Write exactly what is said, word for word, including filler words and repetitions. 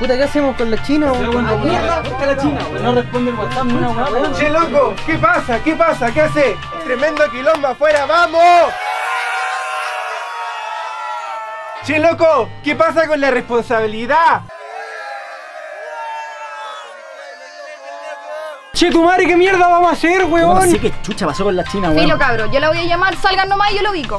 Puta, ¿qué hacemos con la China? ¿Qué busca la China? No responde el WhatsApp ni una hueá. Che, loco, ¿qué pasa? ¿Qué pasa? ¿Qué hace? Tremendo quilombo afuera, vamos. Che, loco, ¿qué pasa con la responsabilidad? Che, tu madre, ¿qué mierda vamos a hacer, weón? No sé qué chucha pasó con la China, weón. Filo, cabro, yo la voy a llamar, salgan nomás y yo lo ubico.